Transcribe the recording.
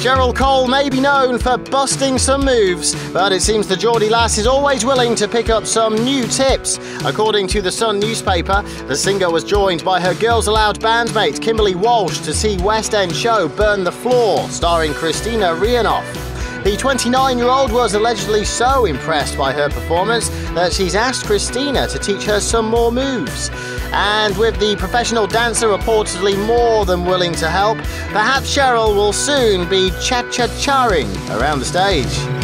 Cheryl Cole may be known for busting some moves, but it seems the Geordie lass is always willing to pick up some new tips. According to the Sun newspaper, the singer was joined by her Girls Aloud bandmate Kimberly Walsh to see West End show Burn the Floor, starring Kristina Rihanoff. The 29-year-old was allegedly so impressed by her performance that she's asked Kristina to teach her some more moves. And with the professional dancer reportedly more than willing to help, perhaps Cheryl will soon be cha-cha-charing around the stage.